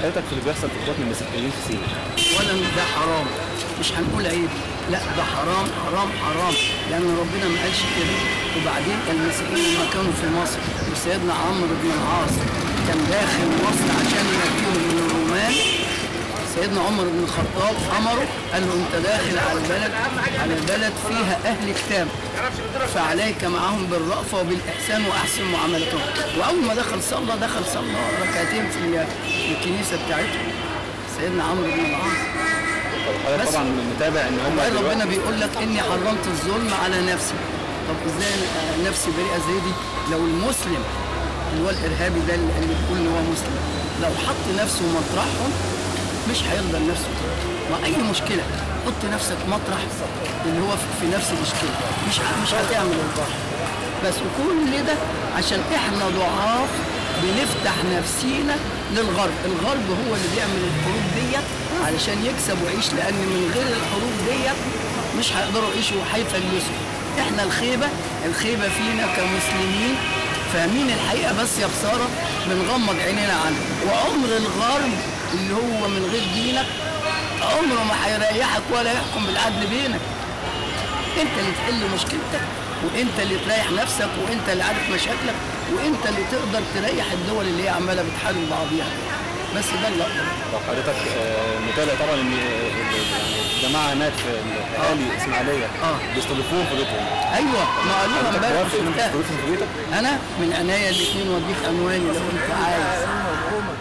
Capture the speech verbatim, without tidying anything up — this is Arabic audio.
حياتك في اللي بيحصل في بطن المسيحيين في سينا. وانا ده حرام، مش هنقول عيب، لا ده حرام حرام حرام، لان ربنا ما قالش كده. وبعدين المسيحيين لما كانوا في مصر وسيدنا عمرو بن العاص كان داخل مصر عشان ينجيهم من الرومان، سيدنا عمر بن الخطاب امره قال له انت داخل على البلد على بلد فيها اهل كتاب فعليك معهم بالرأفه وبالاحسان واحسن معاملتهم. واول ما دخل صلى دخل صلى ركعتين في الكنيسه بتاعتهم سيدنا عمرو بن العاص. بس طبعا متابع ان هم ربنا بيقول لك اني حرمت الظلم على نفسي. طب ازاي نفسي بريئه زي دي؟ لو المسلم اللي هو الارهابي ده اللي بيقول ان هو مسلم لو حط نفسه مطرحهم مش هيرضى لنفسه طبعا. واي مشكله حط نفسك مطرح اللي هو في نفس المشكله مش مش هتعمل البحر. بس وكل ده عشان احنا ضعاف بنفتح نفسينا للغرب، الغرب هو اللي بيعمل الحروب ديت علشان يكسب ويعيش، لان من غير الحروب ديت مش هيقدروا يعيشوا وهيفلسوا. احنا الخيبه الخيبه فينا كمسلمين فاهمين الحقيقه بس يا خساره بنغمض عينينا عنها. وعمر الغرب اللي هو من غير دينك عمره ما هيريحك ولا يحكم بالعدل بينك. انت اللي تحل مشكلتك وانت اللي تريح نفسك وانت اللي عارف مشاكلك وانت اللي تقدر تريح الدول اللي هي عماله بتحارب بعضيها. بس ده اللي اقدر. طب حضرتك متابع طبعا ان الجماعه هناك في الاهالي الاسماعيليه بيستضيفوهم في بيتهم؟ ايوه ما قالوها امبارح. انا من عينيا الاثنين واديك اموالي لو انت عايز.